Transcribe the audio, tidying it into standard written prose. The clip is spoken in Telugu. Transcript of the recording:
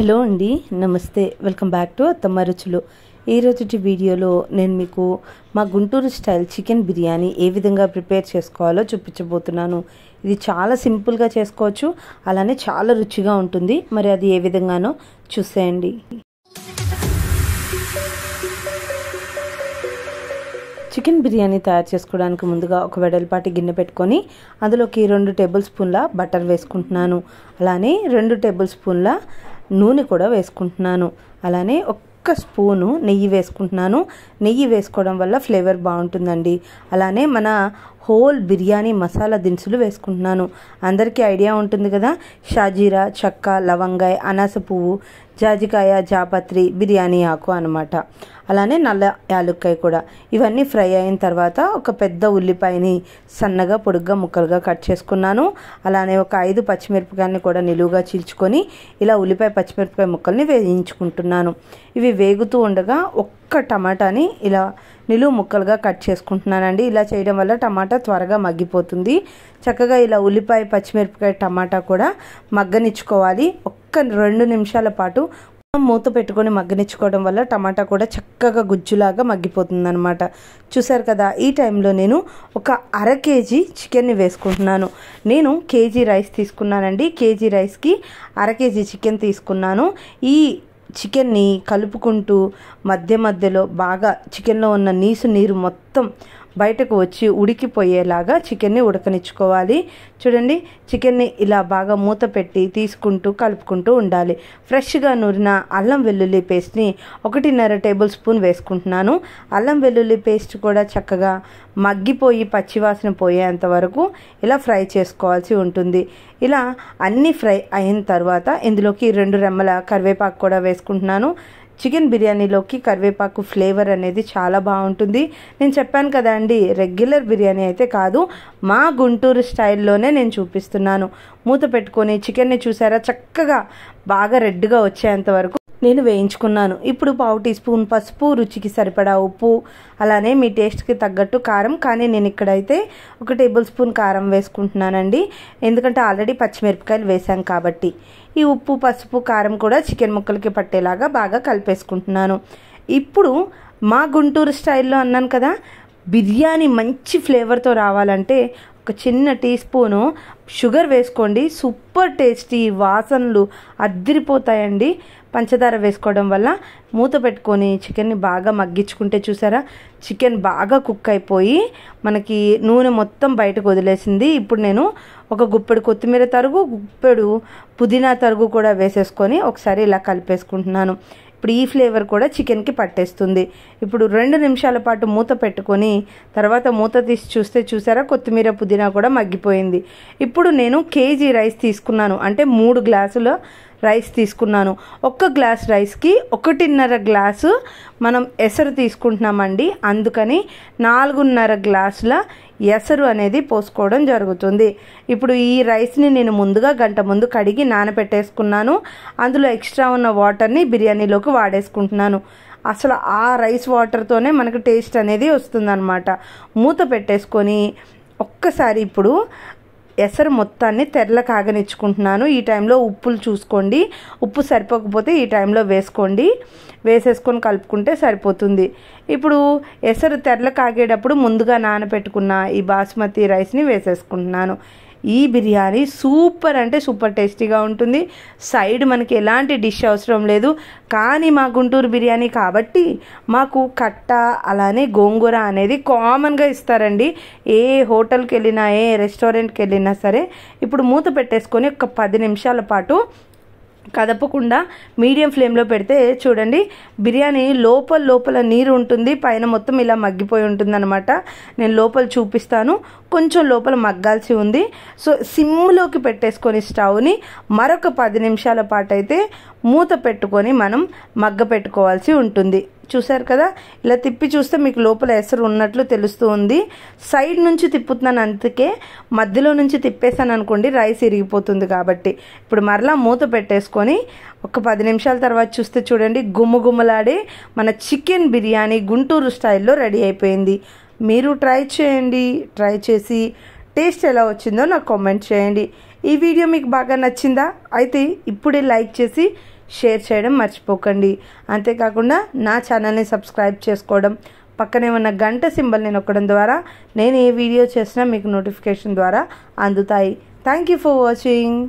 हेलो अंडी नमस्ते वेलकम बैक टू तमारुचुलो वीडियो नेनु मीकु मा गुंटूर स्टाइल चिकन बिर्यानी ए विधंगा प्रिपेर चेसुकोवालो चूपिंचबोतुन्नानु। इदि चाला सिंपल गा चेसुकोवच्चु अलाने चाला रुचिगा उंटुंदी। मरि अदि ए विधंगानो चूसेयंडी। चिकन बिर्यानी तयार चेसुकोवडानिकि मुंदुगा ओक वेडलपाटी गिन्ने पेट्टुकोनि अंदुलोकि 2 टेबल स्पून्ल बटर वेसुकुंటున్నాను। अलाने 2 टेबल स्पून्ल నూనె కూడా వేసుకుంటున్నాను। అలానే ఒక్క స్పూను నెయ్యి వేసుకుంటున్నాను। నెయ్యి వేసుకోవడం వల్ల ఫ్లేవర్ బాగుంటుందండి। అలానే మన హోల్ బిర్యానీ మసాలా దినుసులు వేసుకుంటున్నాను। అందరికీ ఐడియా ఉంటుంది కదా, షాజీరా, చక్క, లవంగాయ, అనాస పువ్వు, జాజికాయ, జాపత్రి, బిర్యానీ ఆకు అన్నమాట। అలానే నల్ల యాలక్కాయ కూడా। ఇవన్నీ ఫ్రై అయిన తర్వాత ఒక పెద్ద ఉల్లిపాయని సన్నగా పొడుగ్గా ముక్కలుగా కట్ చేసుకున్నాను। అలానే ఒక 5 పచ్చిమిరపకాయల్ని కూడా నిలువుగా చీల్చుకొని ఇలా ఉల్లిపాయ పచ్చిమిరపకాయ ముక్కల్ని వేయించుకుంటున్నాను। ఇవి వేగుతూ ఉండగా ఒక్క టమాటాని ఇలా నిలువు ముక్కలుగా కట్ చేసుకుంటున్నానండి। ఇలా చేయడం వల్ల టమాటా త్వరగా మగ్గిపోతుంది। చక్కగా ఇలా ఉల్లిపాయ పచ్చిమిరపకాయ టమాటా కూడా మగ్గనిచ్చుకోవాలి। ఒక్క 2 నిమిషాల పాటు మూత పెట్టుకొని మగ్గనిచ్చుకోవడం వల్ల టమాటా కూడా చక్కగా గుజ్జులాగా మగ్గిపోతుందన్నమాట। చూసారు కదా, ఈ టైంలో నేను ఒక 1/2 కేజీ చికెన్ని వేసుకుంటున్నాను। నేను కేజీ రైస్ తీసుకున్నానండి। కేజీ రైస్కి 1/2 కేజీ చికెన్ తీసుకున్నాను। ఈ చికెన్ని కలుపుకుంటూ మధ్యలో బాగా చికెన్లో ఉన్న నీరు మొత్తం బయటకు వచ్చి ఉడికిపోయేలాగా చికెన్ని ఉడకనిచ్చుకోవాలి। చూడండి, చికెన్ని ఇలా బాగా మూత పెట్టి తీసుకుంటూ కలుపుకుంటూ ఉండాలి। ఫ్రెష్గా నూరిన అల్లం వెల్లుల్లి పేస్ట్ని 1.5 టేబుల్ స్పూన్ వేసుకుంటున్నాను। అల్లం వెల్లుల్లి పేస్ట్ కూడా చక్కగా మగ్గిపోయి పచ్చివాసన పోయేంత వరకు ఇలా ఫ్రై చేసుకోవాల్సి ఉంటుంది। ఇలా అన్నీ ఫ్రై అయిన తర్వాత ఇందులోకి 2 రెమ్మల కరివేపాకు కూడా వేసుకుంటున్నాను। చికెన్ బిర్యానీలోకి కరివేపాకు ఫ్లేవర్ అనేది చాలా బాగుంటుంది। నేను చెప్పాను కదా అండి, రెగ్యులర్ బిర్యానీ అయితే కాదు, మా గుంటూరు స్టైల్లోనే నేను చూపిస్తున్నాను। మూత పెట్టుకొని చికెన్ని చూసారా, చక్కగా బాగా రెడ్గా వచ్చేంత వరకు నేను వేయించుకున్నాను। ఇప్పుడు 1/2 టీ స్పూన్ పసుపు, రుచికి సరిపడా ఉప్పు, అలానే మీ టేస్ట్కి తగ్గట్టు కారం, కానీ నేను ఇక్కడైతే 1 టేబుల్ స్పూన్ కారం వేసుకుంటున్నానండి। ఎందుకంటే ఆల్రెడీ పచ్చిమిరపకాయలు వేసాం కాబట్టి ఈ ఉప్పు పసుపు కారం కూడా చికెన్ ముక్కలకి పట్టేలాగా బాగా కలిపేసుకుంటున్నాను। ఇప్పుడు మా గుంటూరు స్టైల్లో అన్నాను కదా, బిర్యానీ మంచి ఫ్లేవర్తో రావాలంటే ఒక చిన్న టీ స్పూను షుగర్ వేసుకోండి। సూపర్ టేస్టీ, వాసనలు అద్దిరిపోతాయండి పంచదార వేసుకోవడం వల్ల। మూత పెట్టుకొని చికెన్ని బాగా మగ్గించుకుంటే చూసారా, చికెన్ బాగా కుక్ అయిపోయి మనకి నూనె మొత్తం బయటకు వదిలేసింది। ఇప్పుడు నేను ఒక గుప్పెడు కొత్తిమీర తరుగు, గుప్పెడు పుదీనా తరుగు కూడా వేసేసుకొని ఒకసారి ఇలా కలిపేసుకుంటున్నాను। ఇప్పుడు ఈ ఫ్లేవర్ కూడా చికెన్కి పట్టేస్తుంది। ఇప్పుడు 2 నిమిషాల పాటు మూత పెట్టుకొని తర్వాత మూత తీసి చూస్తే చూసారా, కొత్తిమీర పుదీనా కూడా మగ్గిపోయింది। ఇప్పుడు నేను కేజీ రైస్ తీసుకున్నాను, అంటే 3 గ్లాసుల రైస్ తీసుకున్నాను। ఒక్క గ్లాస్ రైస్కి 1.5 గ్లాసు మనం ఎసరు తీసుకుంటున్నామండి, అందుకని 4.5 గ్లాసుల ఎసరు అనేది పోసుకోవడం జరుగుతుంది। ఇప్పుడు ఈ రైస్ని నేను ముందుగా గంట ముందు కడిగి నానబెట్టేసుకున్నాను। అందులో ఎక్స్ట్రా ఉన్న వాటర్ని బిర్యానీలోకి వాడేసుకుంటున్నాను। అసలు ఆ రైస్ వాటర్తోనే మనకు టేస్ట్ అనేది వస్తుందన్నమాట। మూత పెట్టేసుకొని ఒక్కసారి ఇప్పుడు ఎసరు మొత్తాన్ని తెరల కాగనిచ్చుకుంటున్నాను। ఈ టైంలో ఉప్పులు చూసుకోండి, ఉప్పు సరిపోకపోతే ఈ టైంలో వేసుకోండి, వేసేసుకొని కలుపుకుంటే సరిపోతుంది। ఇప్పుడు ఎసరు తెరల కాగేటప్పుడు ముందుగా నానబెట్టుకున్న ఈ బాస్మతి రైస్ని వేసేసుకుంటున్నాను। ఈ బిర్యానీ సూపర్, అంటే సూపర్ టేస్టీగా ఉంటుంది। సైడ్ మనకి ఎలాంటి డిష్ అవసరం లేదు, కానీ మా గుంటూరు బిర్యానీ కాబట్టి మాకు కట్ట అలానే గోంగూర అనేది కామన్గా ఇస్తారండి, ఏ హోటల్కి వెళ్ళినా ఏ రెస్టారెంట్కి వెళ్ళినా సరే। ఇప్పుడు మూత పెట్టేసుకొని ఒక 10 నిమిషాల పాటు కదపకుండా మీడియం ఫ్లేమ్లో పెడితే చూడండి, బిర్యానీ లోపల నీరు ఉంటుంది, పైన మొత్తం ఇలా మగ్గిపోయి ఉంటుందన్నమాట। నేను లోపల చూపిస్తాను, కొంచెం లోపల మగ్గాల్సి ఉంది। సో సిమ్లోకి పెట్టేసుకొని స్టవ్ని మరొక 10 నిమిషాల పాటు అయితే మూత పెట్టుకొని మనం మగ్గ పెట్టుకోవాల్సి ఉంటుంది। చూసారు కదా, ఇలా తిప్పి చూస్తే మీకు లోపల ఎసరు ఉన్నట్లు తెలుస్తూ ఉంది। సైడ్ నుంచి తిప్పుతున్నాను, అందుకే మధ్యలో నుంచి తిప్పేసాను అనుకోండి, రైస్ ఇరిగిపోతుంది కాబట్టి। ఇప్పుడు మరలా మూత పెట్టేసుకొని ఒక 10 నిమిషాల తర్వాత చూస్తే చూడండి, గుమ్మలాడే మన చికెన్ బిర్యానీ గుంటూరు స్టైల్లో రెడీ అయిపోయింది। మీరు ట్రై చేయండి, ట్రై చేసి టేస్ట్ ఎలా వచ్చిందో నాకు కామెంట్ చేయండి। ఈ వీడియో మీకు బాగా నచ్చిందా అయితే ఇప్పుడే లైక్ చేసి షేర్ చేయడం మర్చిపోకండి. అంతేకాకుండా నా ఛానల్ని సబ్స్క్రైబ్ చేసుకోవడం, పక్కనే ఉన్న గంట సింబల్ని నొక్కడం ద్వారా నేను ఏ వీడియో చేసినా మీకు నోటిఫికేషన్ ద్వారా అందుతాయి. Thank you for watching.